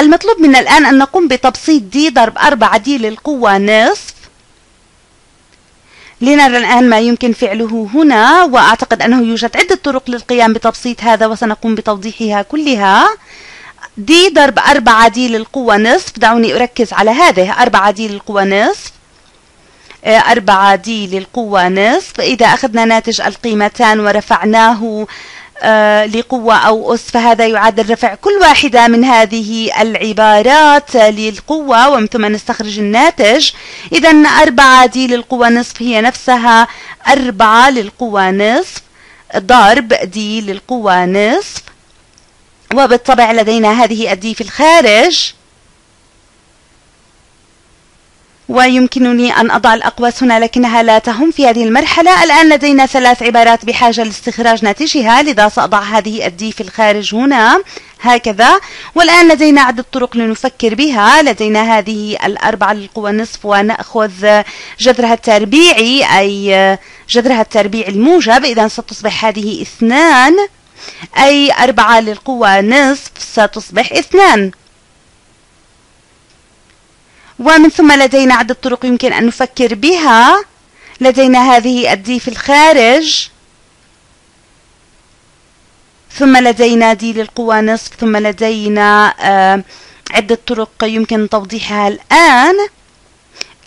المطلوب منا الآن أن نقوم بتبسيط دي ضرب 4 دي للقوة نصف. لنرى الآن ما يمكن فعله هنا، وأعتقد أنه يوجد عدة طرق للقيام بتبسيط هذا وسنقوم بتوضيحها كلها. دي ضرب 4 دي للقوة نصف، دعوني أركز على هذه، 4 دي للقوة نصف، 4 دي للقوة نصف. إذا أخذنا ناتج القيمتان ورفعناه لقوة أو أس فهذا يعادل رفع كل واحدة من هذه العبارات للقوة ومن ثم نستخرج الناتج. إذا 4 دي للقوة نصف هي نفسها 4 للقوة نصف ضرب دي للقوة نصف، وبالطبع لدينا هذه الدي في الخارج. ويمكنني أن أضع الأقواس هنا لكنها لا تهم في هذه المرحلة. الآن لدينا 3 عبارات بحاجة لاستخراج ناتجها، لذا سأضع هذه الدي في الخارج هنا هكذا. والآن لدينا عدة طرق لنفكر بها. لدينا هذه 4 للقوة نصف ونأخذ جذرها التربيعي أي جذرها التربيع الموجب، إذا ستصبح هذه 2 أي 4 للقوة نصف ستصبح 2. ومن ثم لدينا عدة طرق يمكن أن نفكر بها. لدينا هذه الدي في الخارج، ثم لدينا دي للقوة نصف، ثم لدينا عدة طرق يمكن توضيحها الآن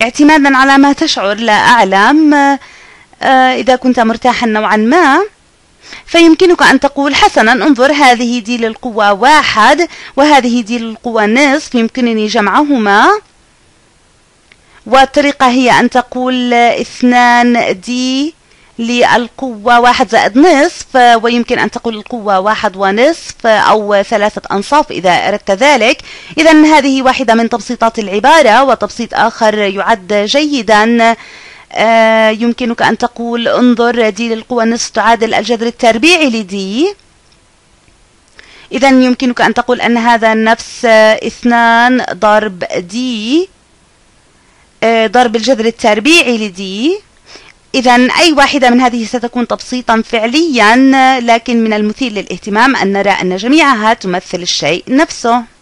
اعتمادا على ما تشعر. لا أعلم، إذا كنت مرتاحا نوعا ما فيمكنك أن تقول حسنا انظر، هذه دي للقوة 1 وهذه دي للقوة نصف، يمكنني جمعهما. والطريقة هي أن تقول 2 دي للقوة 1 زائد نصف، ويمكن أن تقول القوة 1 ونصف أو 3 أنصاف إذا أردت ذلك. إذا هذه واحدة من تبسيطات العبارة، وتبسيط آخر يعد جيدا يمكنك أن تقول انظر دي للقوة نصف تعادل الجذر التربيعي لدي. إذا يمكنك أن تقول أن هذا نفس 2 ضرب دي ضرب الجذر التربيعي لدي. إذا أي واحدة من هذه ستكون تبسيطا فعليا، لكن من المثير للاهتمام أن نرى أن جميعها تمثل الشيء نفسه.